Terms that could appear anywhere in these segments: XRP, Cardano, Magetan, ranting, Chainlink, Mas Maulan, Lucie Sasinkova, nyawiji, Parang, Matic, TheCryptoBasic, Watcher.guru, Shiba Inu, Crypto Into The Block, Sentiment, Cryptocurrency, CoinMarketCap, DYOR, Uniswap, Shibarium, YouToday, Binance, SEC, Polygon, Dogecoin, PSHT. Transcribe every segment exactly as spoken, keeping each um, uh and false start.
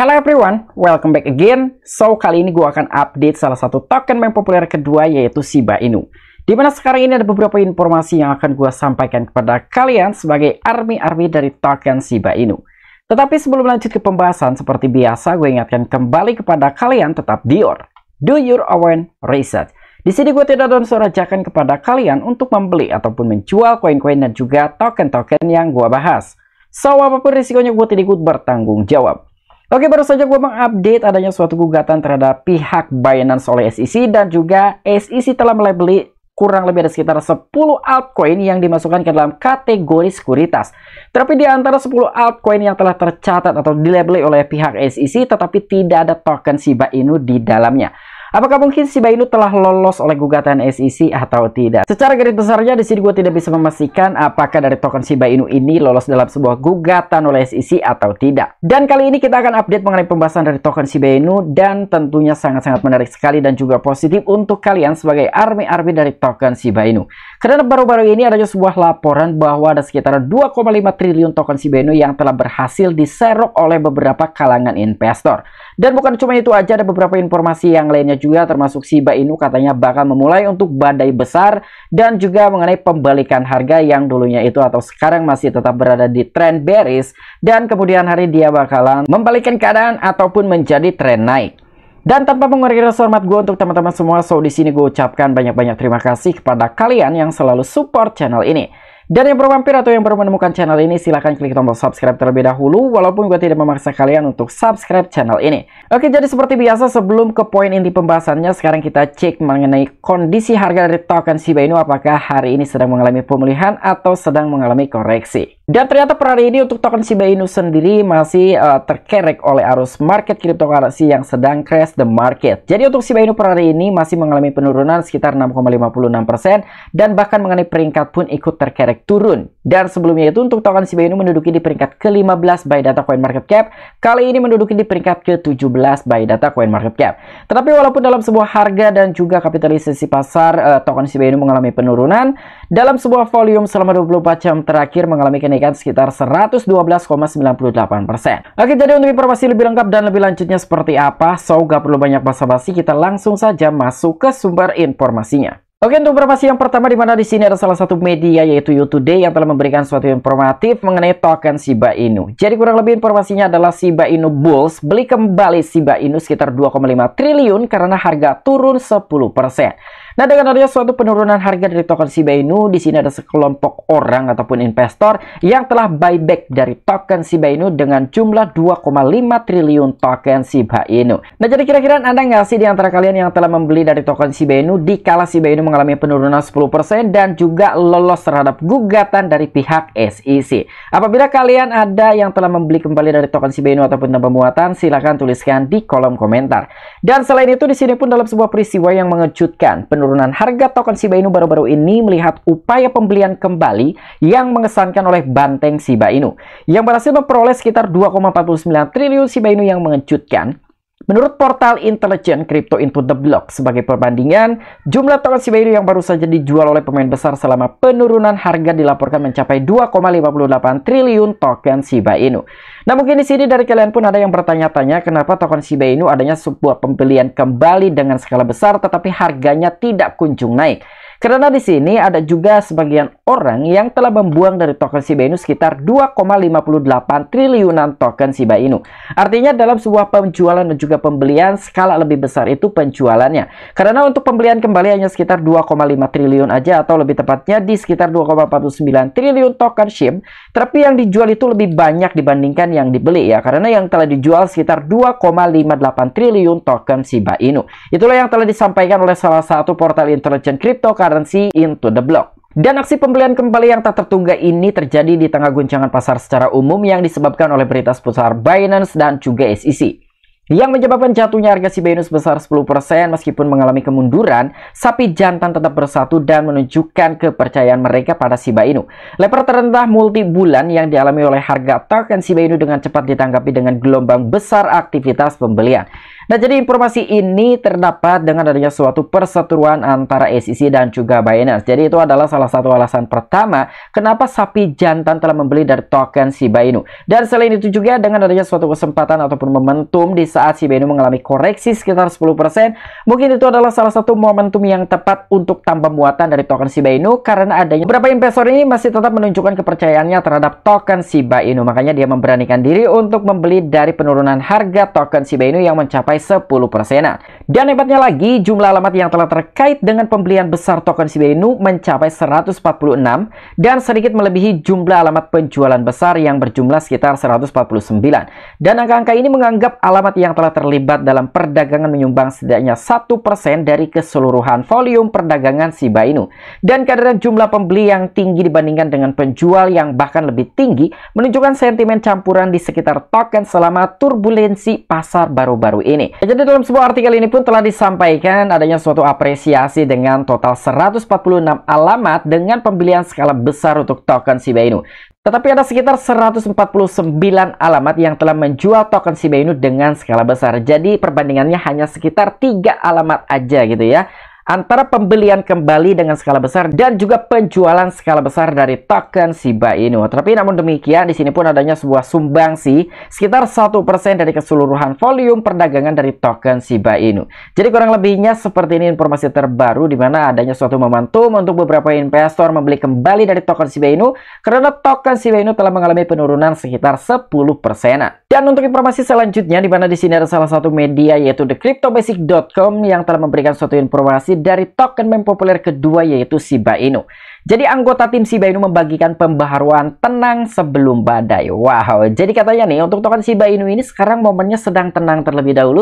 Hello everyone, welcome back again. So, kali ini gue akan update salah satu token meme populer kedua, yaitu Shiba Inu. Dimana sekarang ini ada beberapa informasi yang akan gue sampaikan kepada kalian sebagai army-army dari token Shiba Inu. Tetapi sebelum lanjut ke pembahasan, seperti biasa gue ingatkan kembali kepada kalian tetap D Y O R. Do your own research. Di sini gue tidak donsorajakan kepada kalian untuk membeli ataupun menjual koin-koin dan juga token-token yang gue bahas. So, apapun risikonya gue tidak ikut bertanggung jawab. Oke, baru saja gue mengupdate adanya suatu gugatan terhadap pihak Binance oleh S E C, dan juga S E C telah melabeli kurang lebih ada sekitar sepuluh altcoin yang dimasukkan ke dalam kategori sekuritas. Tapi di antara sepuluh altcoin yang telah tercatat atau dilabeli oleh pihak S E C, tetapi tidak ada token Shiba Inu di dalamnya. Apakah mungkin Shiba Inu telah lolos oleh gugatan S E C atau tidak? Secara garis besarnya di sini gue tidak bisa memastikan apakah dari token Shiba Inu ini lolos dalam sebuah gugatan oleh S E C atau tidak. Dan kali ini kita akan update mengenai pembahasan dari token Shiba Inu, dan tentunya sangat-sangat menarik sekali dan juga positif untuk kalian sebagai army-army dari token Shiba Inu. Karena baru-baru ini adanya sebuah laporan bahwa ada sekitar dua koma lima triliun token Shiba Inu yang telah berhasil diserok oleh beberapa kalangan investor. Dan bukan cuma itu aja, ada beberapa informasi yang lainnya juga, termasuk Shiba Inu katanya bakal memulai untuk badai besar, dan juga mengenai pembalikan harga yang dulunya itu atau sekarang masih tetap berada di tren bearish, dan kemudian hari dia bakalan membalikkan keadaan ataupun menjadi tren naik. Dan tanpa mengurangi rasa hormat gue untuk teman-teman semua, so di sini gue ucapkan banyak-banyak terima kasih kepada kalian yang selalu support channel ini. Dan yang baru mampir atau yang baru menemukan channel ini, silahkan klik tombol subscribe terlebih dahulu, walaupun gue tidak memaksa kalian untuk subscribe channel ini. Oke, jadi seperti biasa sebelum ke poin inti pembahasannya, sekarang kita cek mengenai kondisi harga dari token Shiba Inu, apakah hari ini sedang mengalami pemulihan atau sedang mengalami koreksi. Dan ternyata per hari ini untuk token Shiba Inu sendiri masih uh, terkerek oleh arus market cryptocurrency yang sedang crash the market. Jadi untuk Shiba Inu per hari ini masih mengalami penurunan sekitar enam koma lima enam persen, dan bahkan mengenai peringkat pun ikut terkerek turun. Dan sebelumnya itu untuk token Shiba Inu menduduki di peringkat ke lima belas by data CoinMarketCap, kali ini menduduki di peringkat ke tujuh belas by data CoinMarketCap. Tetapi walaupun dalam sebuah harga dan juga kapitalisasi pasar eh, token Shiba Inu mengalami penurunan, dalam sebuah volume selama dua puluh empat jam terakhir mengalami kenaikan sekitar seratus dua belas koma sembilan delapan persen. Oke, jadi untuk informasi lebih lengkap dan lebih lanjutnya seperti apa, so gak perlu banyak basa-basi, kita langsung saja masuk ke sumber informasinya. Oke, untuk informasi yang pertama, di mana di sini ada salah satu media yaitu YouToday yang telah memberikan suatu informatif mengenai token Shiba Inu. Jadi kurang lebih informasinya adalah Shiba Inu bulls, beli kembali Shiba Inu sekitar dua koma lima triliun karena harga turun sepuluh persen. Nah, dengan adanya suatu penurunan harga dari token Shiba Inu, di sini ada sekelompok orang ataupun investor yang telah buyback dari token Shiba Inu dengan jumlah dua koma lima triliun token Shiba Inu. Nah, jadi kira-kira ada nggak sih di antara kalian yang telah membeli dari token Shiba Inu di kala Shiba Inu mengalami penurunan sepuluh persen dan juga lolos terhadap gugatan dari pihak S E C? Apabila kalian ada yang telah membeli kembali dari token Shiba Inu ataupun tanpa muatan, silahkan tuliskan di kolom komentar. Dan selain itu, di sini pun dalam sebuah peristiwa yang mengejutkan, penurunan harga token Shiba Inu baru-baru ini melihat upaya pembelian kembali yang mengesankan oleh banteng Shiba Inu yang berhasil memperoleh sekitar dua koma empat sembilan triliun Shiba Inu yang mengejutkan. Menurut portal intelijen Crypto Into The Block, sebagai perbandingan, jumlah token Shiba Inu yang baru saja dijual oleh pemain besar selama penurunan harga dilaporkan mencapai dua koma lima delapan triliun token Shiba Inu. Nah, mungkin di sini dari kalian pun ada yang bertanya-tanya kenapa token Shiba Inu adanya sebuah pembelian kembali dengan skala besar tetapi harganya tidak kunjung naik. Karena di sini ada juga sebagian orang yang telah membuang dari token Shiba Inu sekitar dua koma lima delapan triliunan token Shiba Inu. Artinya dalam sebuah penjualan dan juga pembelian skala lebih besar itu penjualannya. Karena untuk pembelian kembali hanya sekitar dua koma lima triliun aja, atau lebih tepatnya di sekitar dua koma empat sembilan triliun token S H I M. Tapi yang dijual itu lebih banyak dibandingkan yang dibeli ya. Karena yang telah dijual sekitar dua koma lima delapan triliun token Shiba Inu. Itulah yang telah disampaikan oleh salah satu portal intelijen kripto Cryptocurrency Into The Block. Dan aksi pembelian kembali yang tak tertungga ini terjadi di tengah guncangan pasar secara umum yang disebabkan oleh berita seputar Binance dan juga S E C, yang menyebabkan jatuhnya harga Shiba Inu sebesar sepuluh persen. Meskipun mengalami kemunduran, sapi jantan tetap bersatu dan menunjukkan kepercayaan mereka pada Shiba Inu. Level terendah multi bulan yang dialami oleh harga token Shiba Inu dengan cepat ditanggapi dengan gelombang besar aktivitas pembelian. Nah, jadi informasi ini terdapat dengan adanya suatu perseteruan antara S E C dan juga Binance. Jadi itu adalah salah satu alasan pertama kenapa sapi jantan telah membeli dari token Shiba Inu. Dan selain itu juga dengan adanya suatu kesempatan ataupun momentum di saat Shiba Inu mengalami koreksi sekitar sepuluh persen, mungkin itu adalah salah satu momentum yang tepat untuk tambah muatan dari token Shiba Inu karena adanya beberapa investor ini masih tetap menunjukkan kepercayaannya terhadap token Shiba Inu. Makanya dia memberanikan diri untuk membeli dari penurunan harga token Shiba Inu yang mencapai sepuluh persenan. Dan hebatnya lagi, jumlah alamat yang telah terkait dengan pembelian besar token Shiba Inu mencapai seratus empat puluh enam dan sedikit melebihi jumlah alamat penjualan besar yang berjumlah sekitar seratus empat puluh sembilan. Dan angka-angka ini menganggap alamat yang telah terlibat dalam perdagangan menyumbang setidaknya satu persen dari keseluruhan volume perdagangan Shiba Inu. Dan kadar jumlah pembeli yang tinggi dibandingkan dengan penjual yang bahkan lebih tinggi menunjukkan sentimen campuran di sekitar token selama turbulensi pasar baru-baru ini. Jadi dalam sebuah artikel ini pun telah disampaikan adanya suatu apresiasi dengan total seratus empat puluh enam alamat dengan pembelian skala besar untuk token Shiba Inu. Tetapi ada sekitar seratus empat puluh sembilan alamat yang telah menjual token Shiba Inu dengan skala besar. Jadi perbandingannya hanya sekitar tiga alamat aja gitu ya, antara pembelian kembali dengan skala besar dan juga penjualan skala besar dari token Shiba Inu. Tapi namun demikian, di sini pun adanya sebuah sumbangsi sekitar satu persen dari keseluruhan volume perdagangan dari token Shiba Inu. Jadi kurang lebihnya seperti ini informasi terbaru di mana adanya suatu momentum untuk beberapa investor membeli kembali dari token Shiba Inu karena token Shiba Inu telah mengalami penurunan sekitar sepuluh persen. Dan untuk informasi selanjutnya di mana di sini ada salah satu media yaitu the crypto basic dot com yang telah memberikan suatu informasi dari token meme populer kedua yaitu Shiba Inu. Jadi anggota tim Shiba Inu membagikan pembaharuan tenang sebelum badai. Wow, jadi katanya nih untuk token Shiba Inu ini sekarang momennya sedang tenang terlebih dahulu,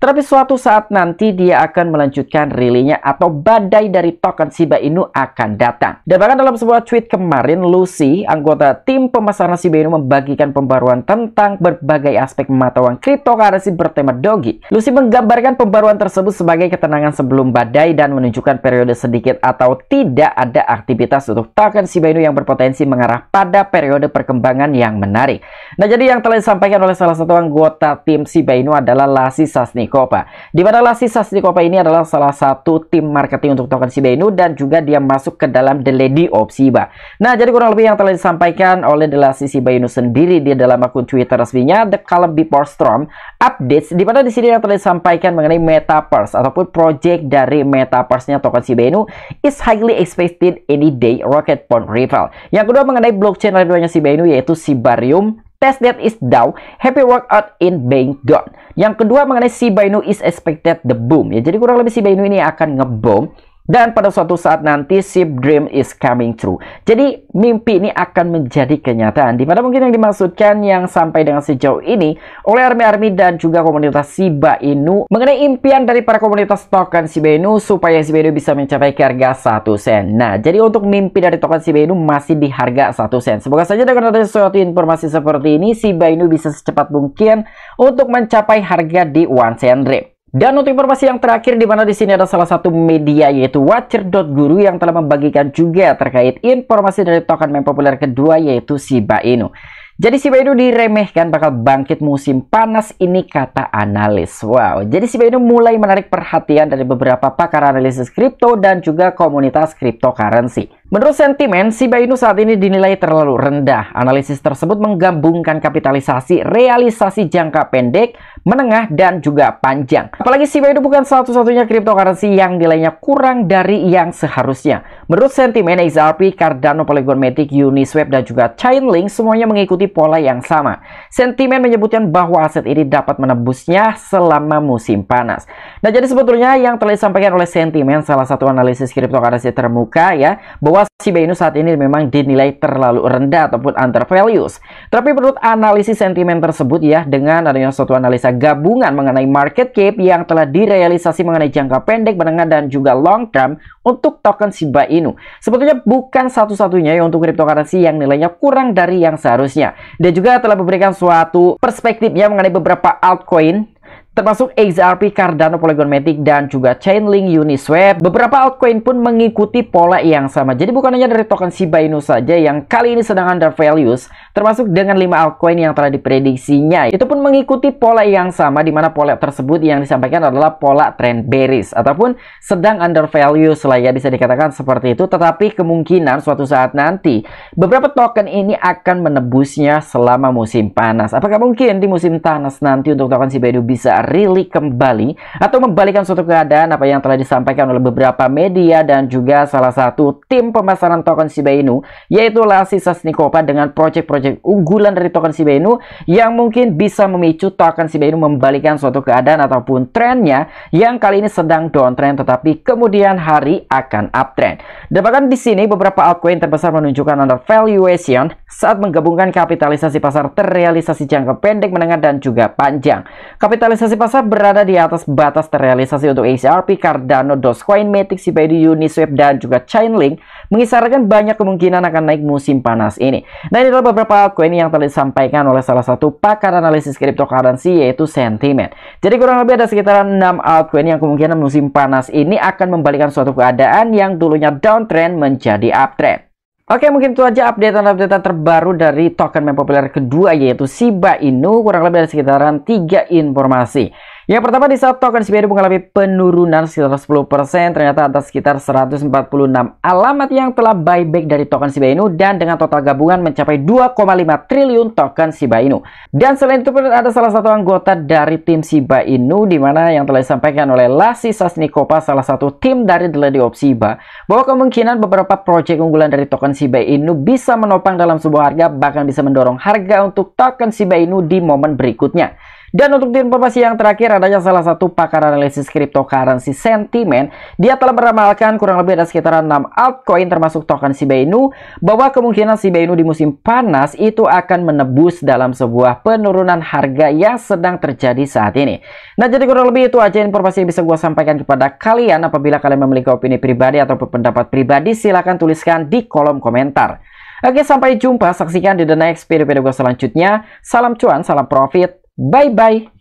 tetapi suatu saat nanti dia akan melanjutkan rilinya atau badai dari token Shiba Inu akan datang. Dan bahkan dalam sebuah tweet kemarin, Lucie, anggota tim pemasaran Shiba Inu, membagikan pembaruan tentang berbagai aspek mata uang cryptocurrency bertema dogi. Lucie menggambarkan pembaruan tersebut sebagai ketenangan sebelum badai dan menunjukkan periode sedikit atau tidak ada aktivitas untuk token Shiba Inu yang berpotensi mengarah pada periode perkembangan yang menarik. Nah, jadi yang telah disampaikan oleh salah satu anggota tim Shiba Inu adalah Lucie Sasinkova. Di mana Lucie Sasinkova ini adalah salah satu tim marketing untuk token Shiba Inu dan juga dia masuk ke dalam The Lady of Shiba. Nah, jadi kurang lebih yang telah disampaikan oleh Lucie Shiba Inu sendiri di dalam akun Twitter resminya The Calm Before Storm Updates, di mana di sini yang telah disampaikan mengenai metaverse ataupun project dari metaverse-nya token Shiba Inu is highly expected any day rocket pound rival. Yang kedua mengenai blockchain lainnya Shiba Inu yaitu Shibarium test that is down, happy workout in being done. Yang kedua mengenai Shiba Inu is expected the boom. Ya, jadi kurang lebih Shiba Inu ini akan ngebom. Dan pada suatu saat nanti, Shib Dream is coming true. Jadi mimpi ini akan menjadi kenyataan. Dimana mungkin yang dimaksudkan yang sampai dengan sejauh ini oleh army-army dan juga komunitas Shiba Inu mengenai impian dari para komunitas token Shiba Inu supaya Shiba Inu bisa mencapai ke harga satu sen. Nah, jadi untuk mimpi dari token Shiba Inu masih di harga satu sen. Semoga saja dengan adanya suatu informasi seperti ini, Shiba Inu bisa secepat mungkin untuk mencapai harga di one sen dream. Dan untuk informasi yang terakhir di mana di sini ada salah satu media yaitu Watcher.guru yang telah membagikan juga terkait informasi dari token meme populer kedua yaitu Shiba Inu. Jadi Shiba Inu diremehkan bakal bangkit musim panas ini kata analis. Wow, jadi Shiba Inu mulai menarik perhatian dari beberapa pakar analisis kripto dan juga komunitas cryptocurrency. Menurut Sentiment, Shiba Inu saat ini dinilai terlalu rendah. Analisis tersebut menggabungkan kapitalisasi, realisasi jangka pendek, menengah, dan juga panjang. Apalagi Shiba Inu bukan satu-satunya cryptocurrency yang nilainya kurang dari yang seharusnya. Menurut Sentiment, X R P, Cardano, Polygon, Matic, Uniswap, dan juga Chainlink semuanya mengikuti pola yang sama. Sentimen menyebutkan bahwa aset ini dapat menebusnya selama musim panas. Nah, jadi sebetulnya yang telah disampaikan oleh Sentimen, salah satu analisis cryptocurrency termuka ya, bahwa Shiba Inu saat ini memang dinilai terlalu rendah ataupun undervalues. Tapi menurut analisis Sentimen tersebut ya, dengan adanya suatu analisa gabungan mengenai market cap yang telah direalisasi mengenai jangka pendek, menengah, dan juga long term untuk token Shiba Inu, sebetulnya bukan satu-satunya ya untuk cryptocurrency yang nilainya kurang dari yang seharusnya. Dia juga telah memberikan suatu perspektifnya mengenai beberapa altcoin termasuk X R P, Cardano, Polygon, Matic, dan juga Chainlink, Uniswap. Beberapa altcoin pun mengikuti pola yang sama. Jadi bukan hanya dari token Shiba Inu saja yang kali ini sedang undervalues, termasuk dengan lima altcoin yang telah diprediksinya. Itu pun mengikuti pola yang sama, di mana pola tersebut yang disampaikan adalah pola trend bearish ataupun sedang undervalues lah ya, bisa dikatakan seperti itu. Tetapi kemungkinan suatu saat nanti beberapa token ini akan menebusnya selama musim panas. Apakah mungkin di musim panas nanti untuk token Shiba Inu bisa really kembali atau membalikan suatu keadaan apa yang telah disampaikan oleh beberapa media dan juga salah satu tim pemasaran token Shiba Inu, yaitu Lucie Sasinkova, dengan project-project unggulan dari token Shiba Inu yang mungkin bisa memicu token Shiba Inu membalikan suatu keadaan ataupun trennya yang kali ini sedang downtrend tetapi kemudian hari akan uptrend. Dan bahkan di sini beberapa altcoin terbesar menunjukkan undervaluation saat menggabungkan kapitalisasi pasar terrealisasi jangka pendek, menengah, dan juga panjang. Kapitalisasi pasar berada di atas batas terrealisasi untuk X R P, Cardano, Dogecoin, Matic, Shiba Inu, Uniswap, dan juga Chainlink, mengisarkan banyak kemungkinan akan naik musim panas ini. Nah, ini adalah beberapa altcoin yang telah disampaikan oleh salah satu pakar analisis cryptocurrency, yaitu Sentiment. Jadi kurang lebih ada sekitar enam altcoin yang kemungkinan musim panas ini akan membalikan suatu keadaan yang dulunya downtrend menjadi uptrend. Oke, mungkin itu aja update-update terbaru dari token meme populer kedua, yaitu Shiba Inu. Kurang lebih ada sekitaran tiga informasi. Yang pertama, di saat token Shiba Inu mengalami penurunan sekitar sepuluh persen, ternyata ada sekitar seratus empat puluh enam alamat yang telah buyback dari token Shiba Inu, dan dengan total gabungan mencapai dua koma lima triliun token Shiba Inu. Dan selain itu pun ada salah satu anggota dari tim Shiba Inu, di mana yang telah disampaikan oleh Lucie Sasinkova, salah satu tim dari The Lady of Shiba, bahwa kemungkinan beberapa proyek unggulan dari token Shiba Inu bisa menopang dalam sebuah harga, bahkan bisa mendorong harga untuk token Shiba Inu di momen berikutnya. Dan untuk informasi yang terakhir, adanya salah satu pakar analisis cryptocurrency Sentiment, dia telah meramalkan kurang lebih ada sekitar enam altcoin termasuk token Shiba Inu, bahwa kemungkinan Shiba Inu di musim panas itu akan menebus dalam sebuah penurunan harga yang sedang terjadi saat ini. Nah, jadi kurang lebih itu aja informasi yang bisa gue sampaikan kepada kalian. Apabila kalian memiliki opini pribadi atau pendapat pribadi, silahkan tuliskan di kolom komentar. Oke, sampai jumpa. Saksikan di the next video-video gue selanjutnya. Salam cuan, salam profit. Bye-bye.